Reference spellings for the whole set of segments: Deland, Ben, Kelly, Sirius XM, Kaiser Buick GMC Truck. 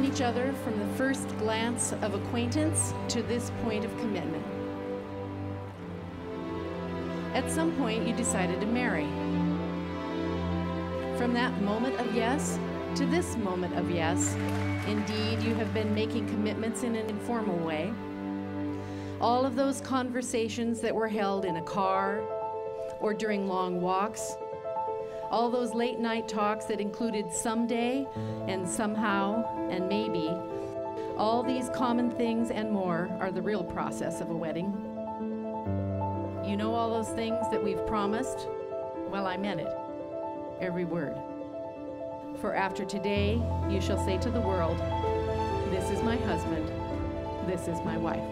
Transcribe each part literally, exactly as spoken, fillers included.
known each other from the first glance of acquaintance to this point of commitment. At some point, you decided to marry. From that moment of yes to this moment of yes, indeed, you have been making commitments in an informal way. All of those conversations that were held in a car or during long walks, all those late night talks that included someday and somehow and maybe, all these common things and more are the real process of a wedding. You know all those things that we've promised? Well, I meant it, every word. For after today, you shall say to the world, "This is my husband, this is my wife."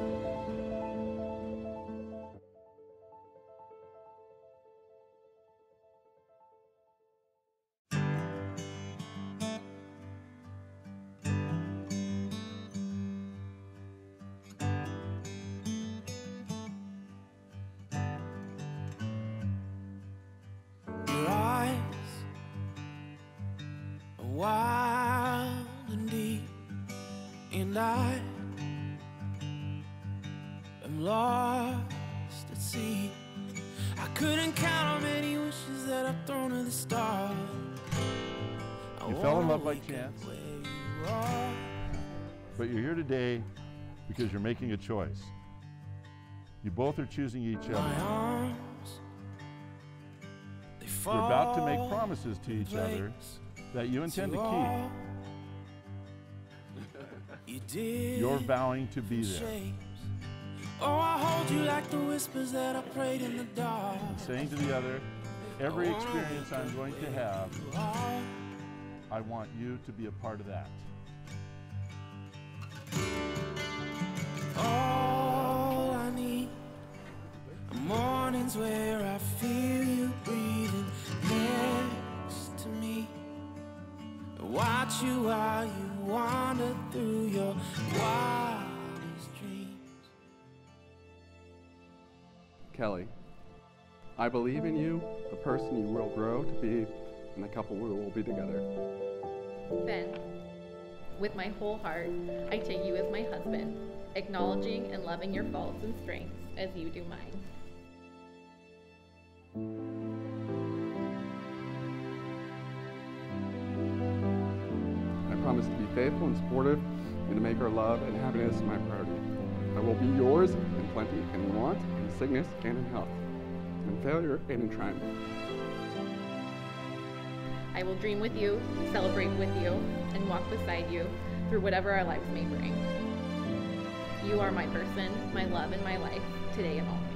Wild and deep, and I am lost at sea. I couldn't count how many wishes that I've thrown to the stars. You fell in love by chance, but you're here today because you're making a choice. You both are choosing each other. My arms, they fall. You're about to make promises to each other that you intend to keep. You're vowing to be there. Oh, I hold you like the whispers that I prayed in the dark. Saying to the other, every experience I'm going to have, I want you to be a part of that. All I need are mornings where I feel you breathing next to me. Watch you while you wander through your wildest dreams. Kelly, I believe in you, the person you will grow to be, and the couple we will be together. Ben, with my whole heart, I take you as my husband, acknowledging and loving your faults and strengths as you do mine. I promise to be faithful and supportive, and to make our love and happiness my priority. I will be yours in plenty, in want, in sickness, and in health, in failure, and in triumph. I will dream with you, celebrate with you, and walk beside you through whatever our lives may bring. You are my person, my love, and my life, today and always.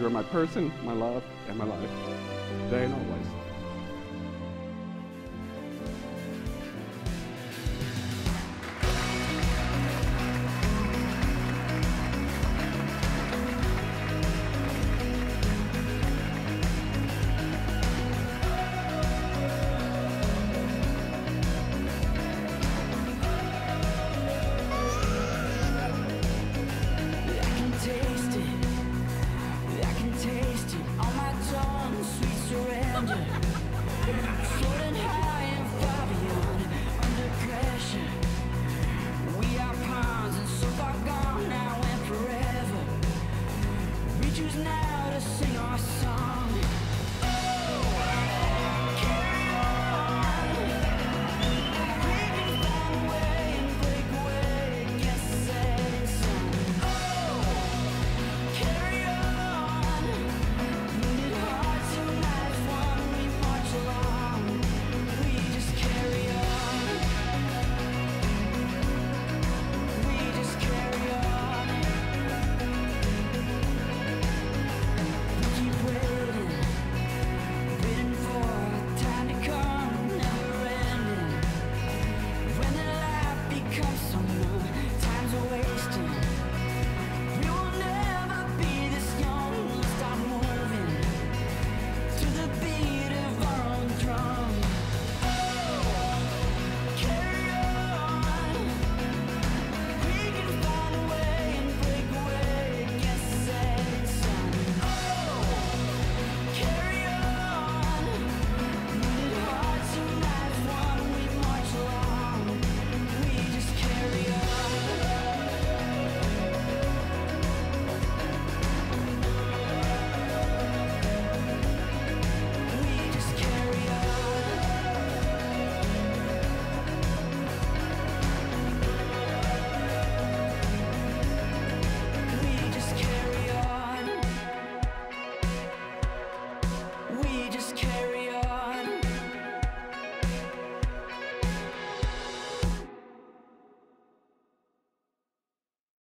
You are my person, my love, and my life, today and always.